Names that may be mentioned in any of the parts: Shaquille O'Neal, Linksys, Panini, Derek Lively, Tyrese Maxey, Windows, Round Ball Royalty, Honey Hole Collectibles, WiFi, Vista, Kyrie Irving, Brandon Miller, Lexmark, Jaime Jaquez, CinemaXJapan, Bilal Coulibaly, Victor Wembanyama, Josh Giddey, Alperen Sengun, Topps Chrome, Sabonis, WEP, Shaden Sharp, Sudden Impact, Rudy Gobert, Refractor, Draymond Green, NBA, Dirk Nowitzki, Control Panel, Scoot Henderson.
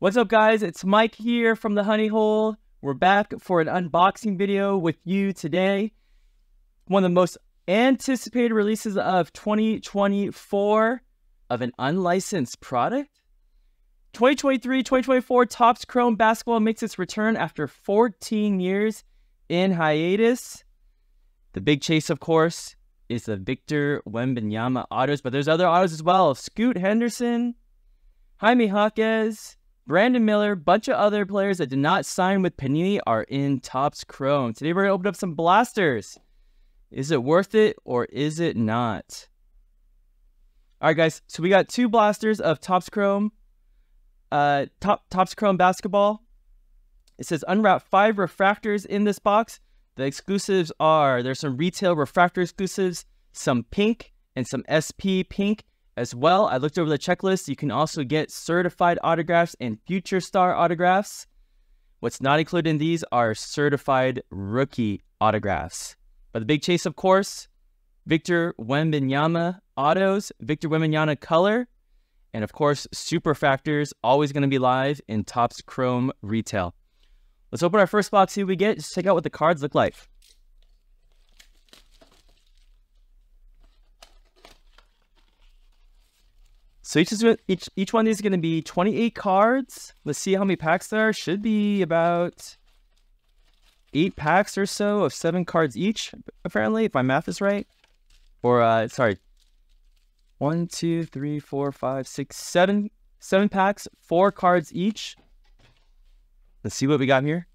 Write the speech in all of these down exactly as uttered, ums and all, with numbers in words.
What's up, guys? It's Mike here from the Honey Hole. We're back for an unboxing video with you today. One of the most anticipated releases of twenty twenty-four of an unlicensed product. twenty twenty-three twenty twenty-four Topps Chrome basketball makes its return after fourteen years in hiatus. The big chase, of course, is the Victor Wembanyama autos, but there's other autos as well. Scoot Henderson, Jaime Jaquez, Brandon Miller, bunch of other players that did not sign with Panini are in Topps Chrome. Today we're going to open up some blasters. Is it worth it or is it not? All right, guys. So we got two blasters of Topps Chrome, uh, Top, Topps Chrome basketball. It says unwrap five refractors in this box. The exclusives are, there's some retail refractor exclusives, some pink and some S P pink. As well, I looked over the checklist. You can also get certified autographs and future star autographs. What's not included in these are certified rookie autographs. But the big chase, of course, Victor Wembanyama autos, Victor Wembanyama color, and of course, super factors, always going to be live in Topps Chrome retail. Let's open our first box, see what we get. Just check out what the cards look like. So each, is, each, each one of these is going to be twenty-eight cards. Let's see how many packs there are. Should be about eight packs or so of seven cards each, apparently, if my math is right. Or, uh, sorry, one, two, three, four, five, six, seven, seven packs, four cards each. Let's see what we got here.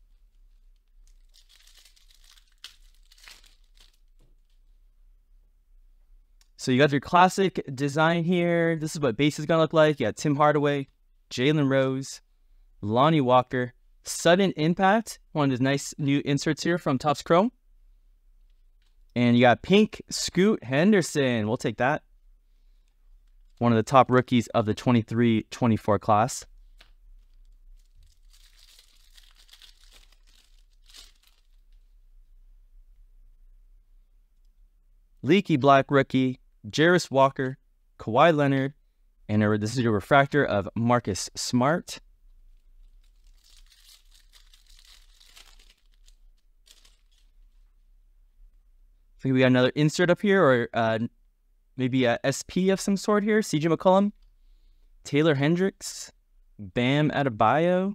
So you got your classic design here. This is what base is going to look like. You got Tim Hardaway, Jalen Rose, Lonnie Walker, Sudden Impact. One of those nice new inserts here from Topps Chrome. And you got pink Scoot Henderson. We'll take that. One of the top rookies of the twenty-three twenty-four class. Leaky Black rookie. Jarris Walker, Kawhi Leonard, and this is your refractor of Marcus Smart. I think we got another insert up here, or uh, maybe a S P of some sort here. C J McCollum, Taylor Hendricks, Bam Adebayo.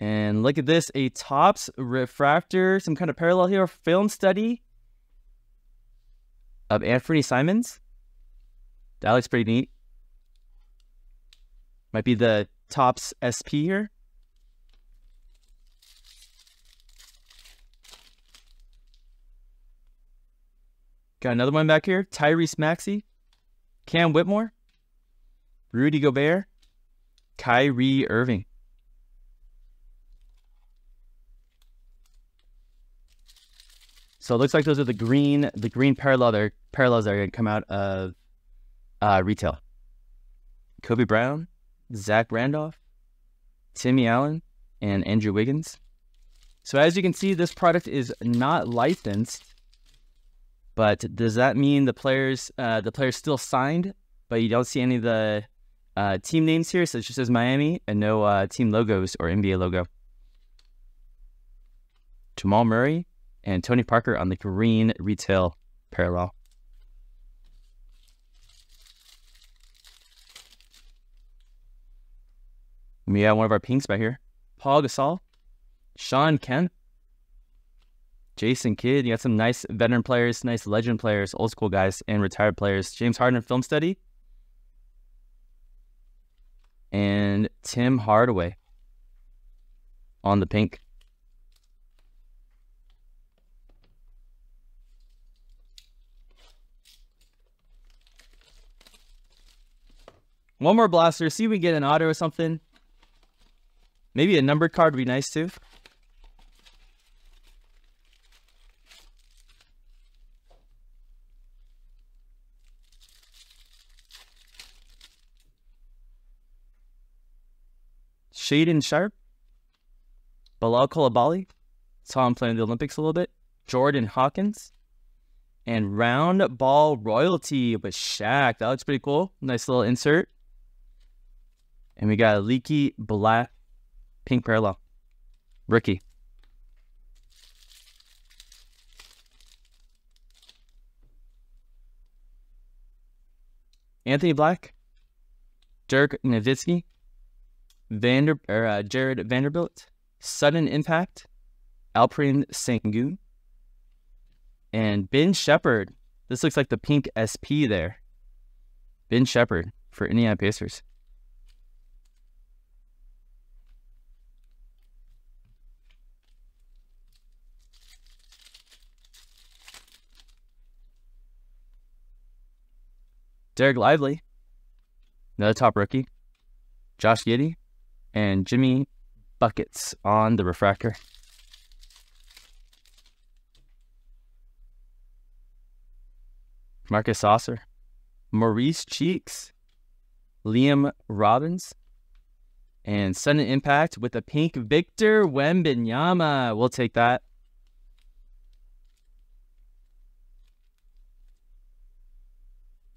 And look at this, a Topps refractor, some kind of parallel here, film study of Anthony Simons. That looks pretty neat. Might be the Topps S P here. Got another one back here. Tyrese Maxey, Cam Whitmore, Rudy Gobert, Kyrie Irving. So it looks like those are the green, the green parallel that are, parallels that are going to come out of uh, retail. Kobe Brown, Zach Randolph, Timmy Allen, and Andrew Wiggins. So as you can see, this product is not licensed, but does that mean the players, uh, the players still signed, but you don't see any of the uh, team names here? So it just says Miami and no uh, team logos or N B A logo. Jamal Murray and Tony Parker on the green retail parallel. We got one of our pinks by here. Paul Gasol, Sean Kemp, Jason Kidd. You got some nice veteran players, nice legend players, old school guys, and retired players. James Harden film study. And Tim Hardaway on the pink. One more blaster, see if we can get an auto or something. Maybe a numbered card would be nice too. Shaden Sharp, Bilal Coulibaly, saw him playing the Olympics a little bit. Jordan Hawkins. And round ball royalty with Shaq. That looks pretty cool. Nice little insert. And we got a leaky black pink parallel. Rookie. Anthony Black, Dirk Nowitzki, Vander, or, uh, Jared Vanderbilt, Sudden Impact, Alperen Sengun, and Ben Shepherd. This looks like the pink S P there. Ben Shepherd for Indiana Pacers. Derek Lively, another top rookie, Josh Giddey, and Jimmy Buckets on the refractor. Marcus Saucer, Maurice Cheeks, Liam Robbins, and Sudden Impact with a pink Victor Wembanyama. We'll take that.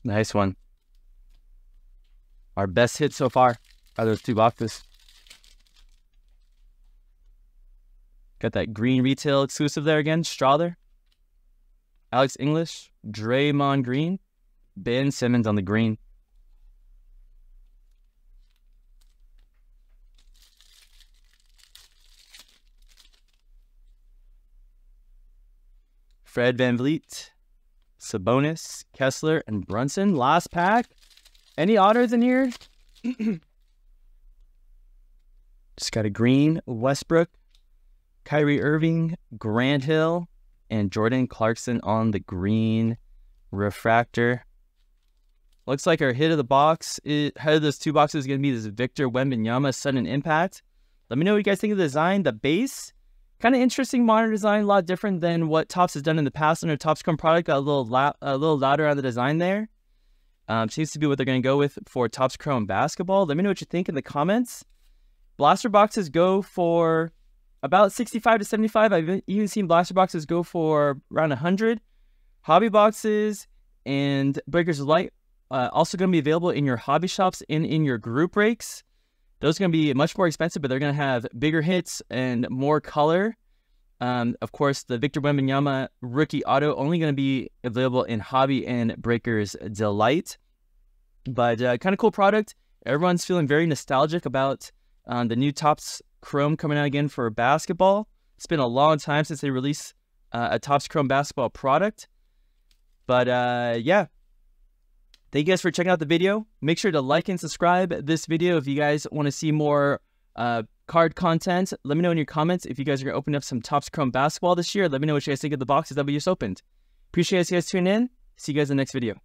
Nice one. Our best hit so far are those two boxes. Got that green retail exclusive there again. Strother, Alex English, Draymond Green, Ben Simmons on the green. Fred VanVleet, Sabonis, Kessler, and Brunson. Last pack. Any autos in here? Just got a green Westbrook, Kyrie Irving, Grant Hill, and Jordan Clarkson on the green refractor. Looks like our hit of the box, is, head of those two boxes, is going to be this Victor Wembanyama Sudden Impact. Let me know what you guys think of the design. The base, kind of interesting modern design, a lot different than what Topps has done in the past under Topps Chrome product. Got a little, la a little louder on the design there. Um, seems to be what they're going to go with for Topps Chrome basketball. Let me know what you think in the comments. Blaster boxes go for about sixty-five to seventy-five. I've even seen blaster boxes go for around one hundred. Hobby boxes and Breakers of Light uh, also going to be available in your hobby shops and in your group breaks. Those are going to be much more expensive, but they're going to have bigger hits and more color. Um, of course, the Victor Wembanyama rookie auto only going to be available in Hobby and Breakers Delight. But uh, kind of cool product. Everyone's feeling very nostalgic about um, the new Topps Chrome coming out again for basketball. It's been a long time since they released uh, a Topps Chrome basketball product. But uh, yeah, thank you guys for checking out the video. Make sure to like and subscribe this video if you guys want to see more uh card content. Let me know in your comments if you guys are going to open up some Topps Chrome basketball this year. Let me know what you guys think of the boxes that we just opened. Appreciate you guys tuning in. See you guys in the next video.